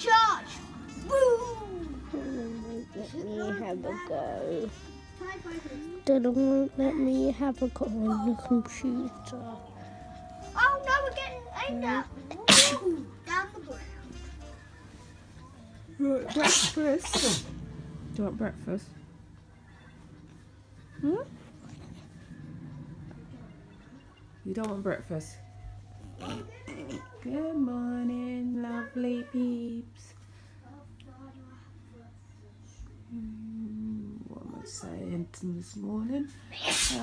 Charge! Woo! Let me have a go. They don't let me have a go on the computer. Oh no, we're getting aimed at. Down the ground. Do you want breakfast? Do you want breakfast? Hmm? You don't want breakfast. Good morning, lovely peeps. What am I saying this morning? That's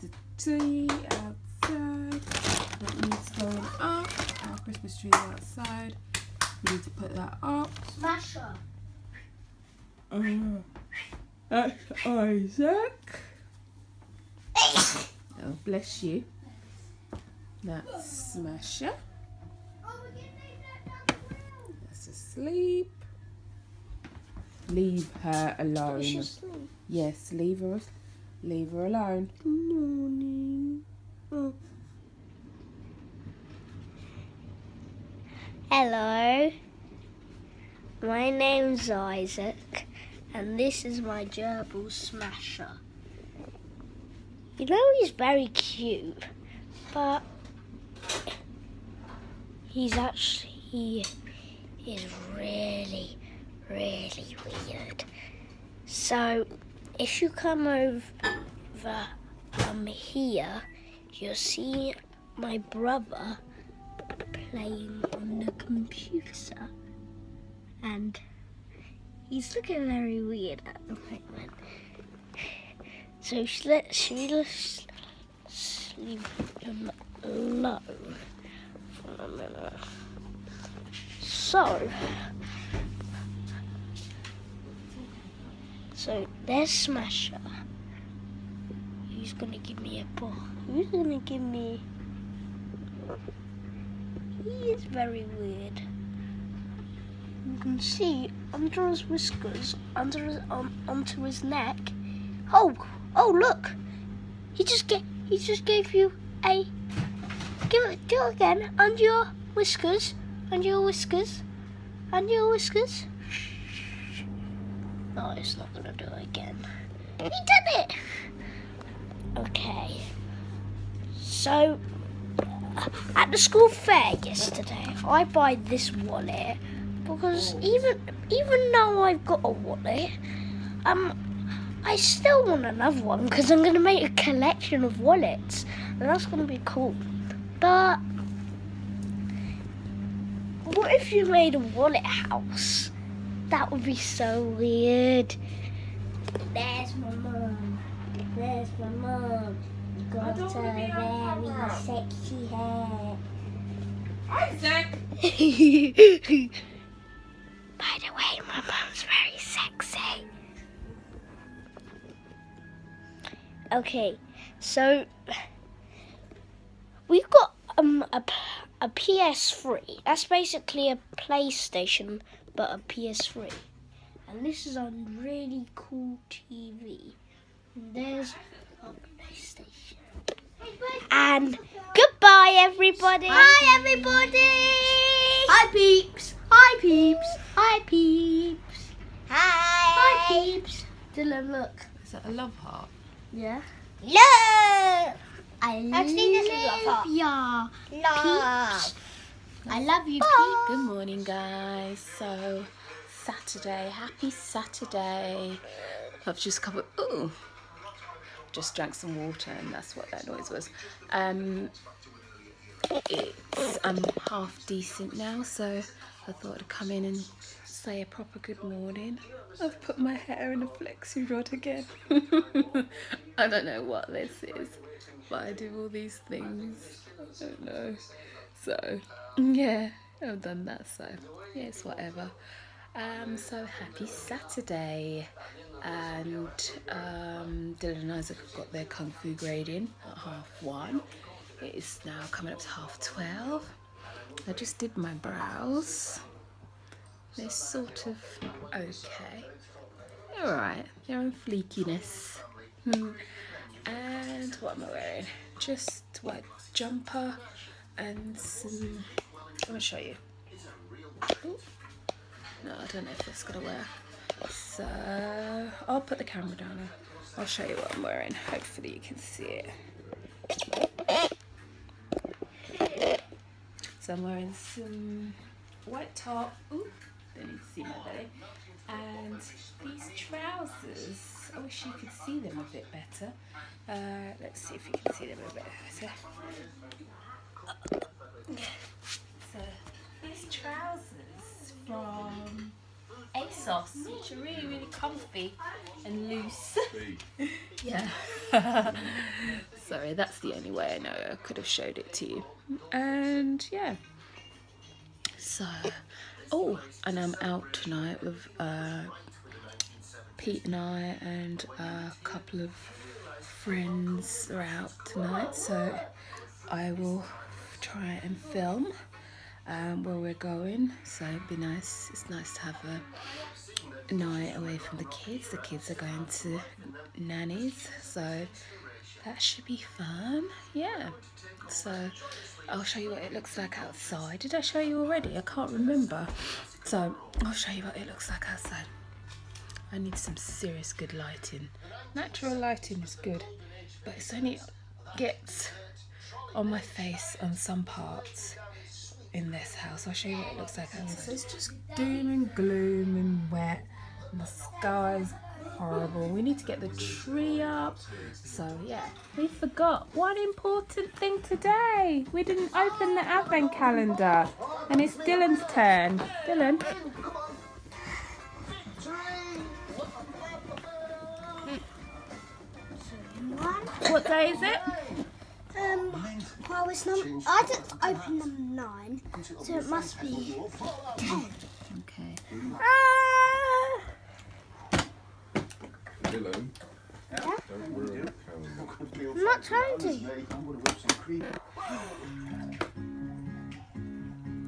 the tea outside. That needs going up. Our Christmas tree outside. We need to put that up. Smash up. That's Isaac. Oh, bless you. That's Smasher. That's asleep. Leave her alone. Asleep? Yes, leave her alone. Good morning. Oh. Hello. My name's Isaac, and this is my gerbil Smasher. You know, he's very cute, but he is really, really weird. So if you come over here, you'll see my brother playing on the computer, and he's looking very weird at the moment. So let's leave him alone for a minute. So there's Smasher. Who's gonna give me a ball? Who's gonna give me? He is very weird. You can see under his whiskers, under his onto his neck. Oh look! He just gave you a do it again under your whiskers, under your whiskers. No, it's not gonna do it again. He did it! Okay. So at the school fair yesterday, I bought this wallet because even though I've got a wallet, I still want another one because I'm going to make a collection of wallets, and that's going to be cool. But what if you made a wallet house? That would be so weird. There's my mum. There's my mum. You got her very sexy hair. Isaac! By the way, my mum's very sexy. Okay, so we've got a PS3. That's basically a PlayStation, but a PS3. And this is on really cool TV. And there's our PlayStation. And goodbye, everybody. Hi, everybody. Hi, peeps. Hi, peeps. Hi, peeps. Hi. Hi, peeps. Dylan, look. Is that a love heart? Yeah. Love. I love you, peeps. Good morning, guys. So Saturday, happy Saturday. I've just covered. Ooh, just drank some water, and that's what that noise was. I'm half decent now, so I thought I'd come in and say a proper good morning. I've put my hair in a flexi rod again. I don't know what this is, but I do all these things. I don't know. So yeah, I've done that, so yeah, it's whatever. So happy Saturday. And Dylan and Isaac have got their Kung Fu grading at 1:30. It is now coming up to 12:30. I just did my brows. They're sort of okay. They're alright. They're on fleekiness. And what am I wearing? Just white jumper and some. I'm gonna show you. No, I don't know if that's gonna work. So I'll put the camera down. I'll show you what I'm wearing. Hopefully you can see it. So I'm wearing some white top. Ooh, don't need to see my belly. And these trousers. I wish you could see them a bit better. Let's see if you can see them a bit better. So these trousers from ASOS, which are really, really comfy and loose. Yeah. Sorry, that's the only way I know I could have showed it to you. And yeah. So, oh, and I'm out tonight with Pete and I and a couple of friends are out tonight, so I will try and film where we're going, so it'd be nice. It's nice to have a night away from the kids. The kids are going to nannies, so that should be fun. Yeah, so I'll show you what it looks like outside. Did I show you already? I can't remember. So I'll show you what it looks like outside. I need some serious good lighting. Natural lighting is good, but it's only gets on my face on some parts in this house. I'll show you what it looks like outside. So it's just doom and gloom and wet, and the sky's horrible. We need to get the tree up. So yeah, we forgot one important thing today. We didn't open the advent calendar, and it's Dylan's turn. Dylan. What day is it? Well, it's not, I didn't open them 9, so it must be 10. Okay. Dylan, yeah? Don't worry about the calendar. I'm not trying to.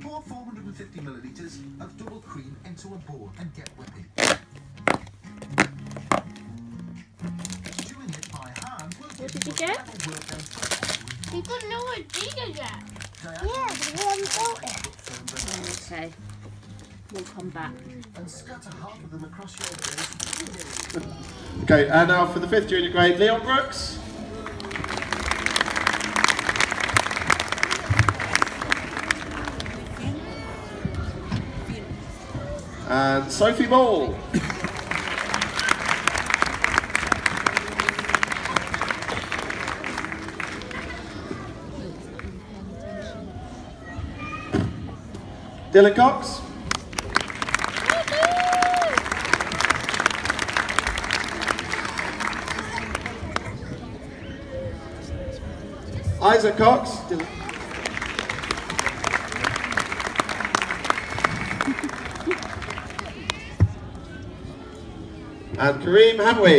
Pour 450 millilitres of double cream into a bowl and get whipping. Doing it by hand. What did you get? You got no idea yet. Yeah, we haven't got it. Okay, we'll come back. And scatter half of them across your face. Okay, and now for the 5th junior grade, Leon Brooks. And Sophie Ball. Dylan Cox. Isaac Cox. And Kareem Hanwe.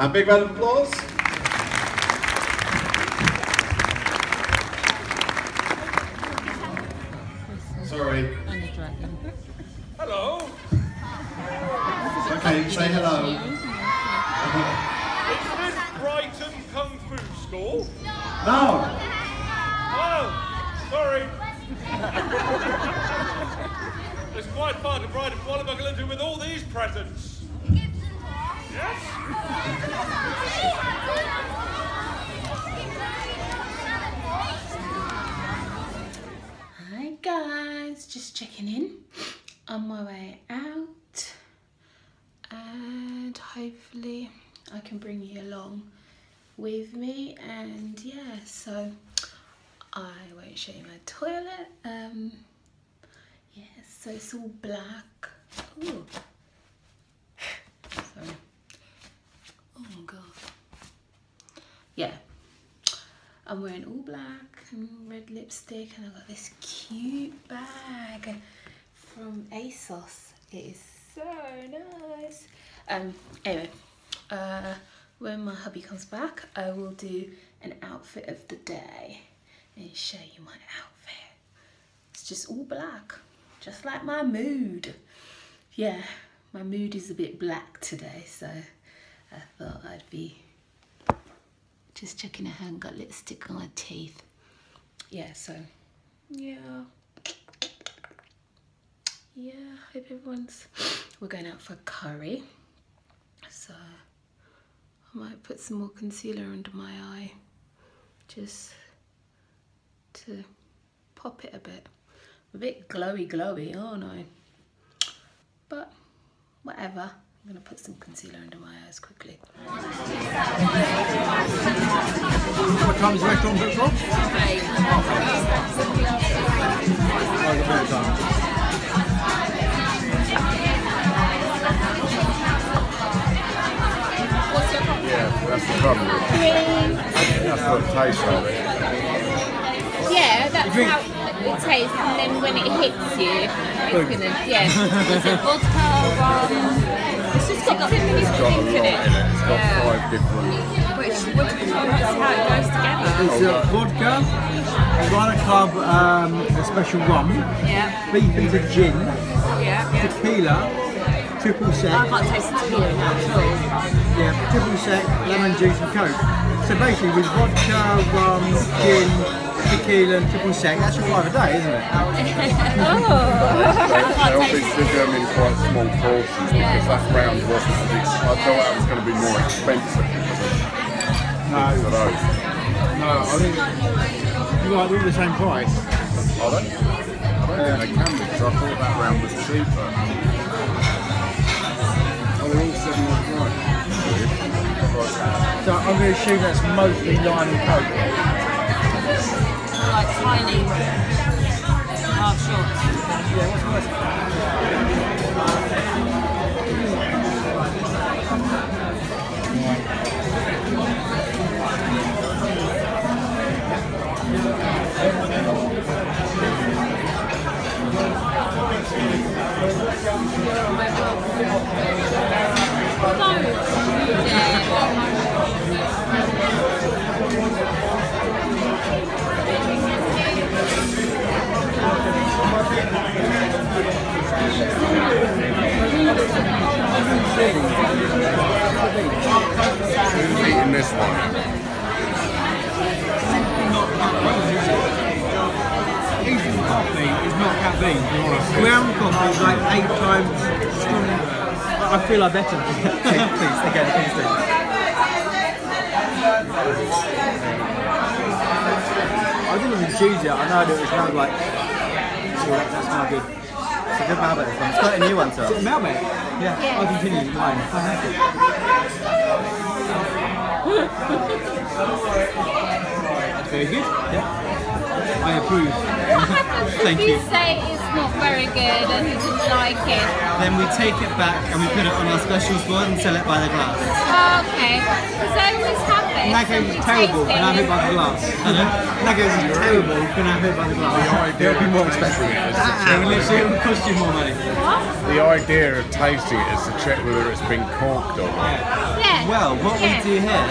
A big round of applause. Sorry. Hello. Okay, say hello. Is this Brighton Kung Fu School? No. Oh, sorry. It's quite far to Brighton. What am I going to do with all these presents? Yes? Hi guys, just checking in on my way out, and hopefully I can bring you along with me. And yeah, so I won't show you my toilet. Yeah, so it's all black. Ooh. Sorry. Oh my god. Yeah, I'm wearing all black and red lipstick, and I've got this cute bag from ASOS. It is so nice. Anyway, when my hubby comes back, I will do an outfit of the day and show you my outfit. It's just all black, just like my mood. Yeah, My mood is a bit black today, so I thought I'd be just checking I haven't got lipstick on my teeth. Yeah, so, yeah. Yeah, hope everyone's... We're going out for curry, so I might put some more concealer under my eye just to pop it a bit. I'm a bit glowy, aren't I? But whatever. I'm gonna put some concealer under my eyes quickly. What time is the restaurant booked from? 8. Yeah, that's the problem. That's what it tastes like. Yeah, that's how it tastes, and then when it hits you, it's gonna, yeah. Is it vodka or it's just got so many things in it. It's got 5 different. Which would be how it goes together. It's vodka, Havana Club, a special rum, yeah. Beef and a gin, yeah. Tequila, triple sec. I can't taste the tequila now at all. Yeah, triple sec, lemon juice and coke. So basically with vodka, rum, gin, tequila and triple sec, that's your 5 a day, isn't it? Oh! I think they're doing quite small portions, yeah, because that round wasn't as big. I thought that was going to be more expensive. No. No, I think you like all the same price. I don't think they can be, because I thought that round was cheaper. Oh, they're all 7.99. So I'm going to assume that's mostly lime and coke. Like tiny half shots. Who's eating this one? Eating coffee is not caffeine. Ground coffee is like 8 times stronger. I feel I better. Please, okay, please do. I didn't even choose it. I know that it was kind of like, oh, that's not good. It's a good Malbec, this one. It's quite a new one, so. Is it Malbec? Yeah, yeah. I'll continue with mine. I'm happy. That's very good. Yeah. I approve. What happens if you say it's not very good and you didn't like it? Then we take it back and we put it on our specials board and sell it by the glass. Oh, okay. Because that always happens. Nago's is terrible and I have it by the glass. Nago's is terrible and I have it by the glass. It'll be more expensive. It will cost you more money. What? The idea of tasting it is to check whether it's been corked or not. Yeah. Well, what we do here,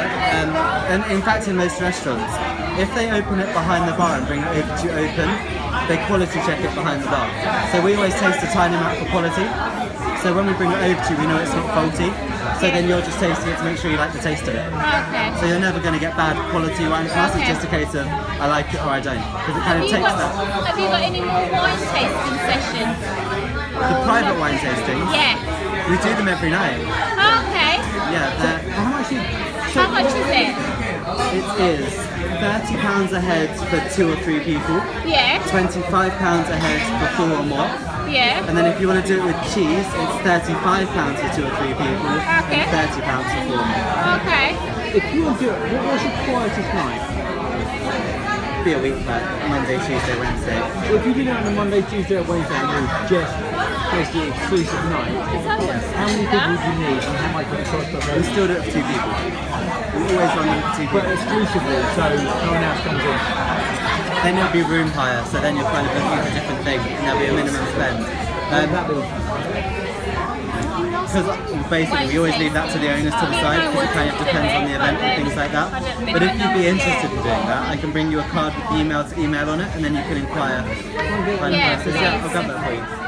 and in fact in most restaurants, if they open it behind the bar and bring it over to you open, they quality check it behind the bar. So we always taste a tiny amount for quality. So when we bring it over to you, we know it's not faulty. So then you're just tasting it to make sure you like the taste of it. Okay. So you're never going to get bad quality wine. It's just a case of I like it or I don't. Because it kind of takes that. Have you got any more wine tasting sessions? The private wine tasting? Yeah. We do them every night. Okay. Yeah. How much is it? It is £30 a head for 2 or 3 people. Yeah. £25 a head for 4 or more. Yeah. And then if you want to do it with cheese, it's £35 for 2 or 3 people. Okay. And £30 for 4 or more. Okay. If you want to do it, what was your quietest night? It'd be a week back, Monday, Tuesday, Wednesday. If you did it on a Monday, Tuesday, or Wednesday, and you just the exclusive night, how many people would you need and how much would it cost? We still do it for 2 people. We always run them for 2 people. But exclusively, so no one else comes in. Then there'll be room hire, so then you're kind of looking for different things, and there'll be a minimum spend. Because basically we always leave that to the owners to decide, because it kind of depends on the event and things like that. But if you'd be interested in doing that, I can bring you a card with the email on it, and then you can inquire. I'll grab that for you.